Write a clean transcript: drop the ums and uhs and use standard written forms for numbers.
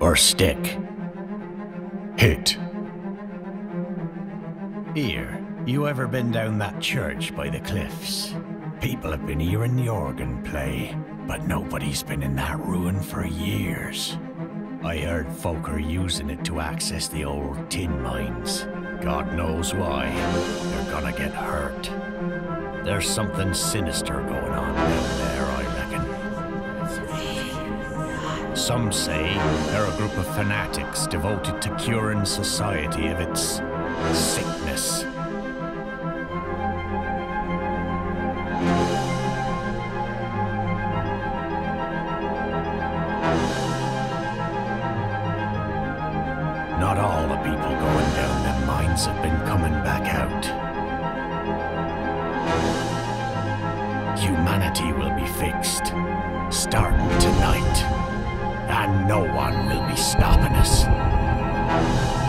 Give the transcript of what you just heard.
or stick. Hit. Here, you ever been down that church by the cliffs? People have been hearing the organ play, but nobody's been in that ruin for years. I heard folk are using it to access the old tin mines. God knows why. They're gonna get hurt. There's something sinister going on down there, I reckon. Some say they're a group of fanatics devoted to curing society of its sickness. Not all the people going down them mines have been coming back out. Humanity will be fixed, starting tonight, and no one will be stopping us.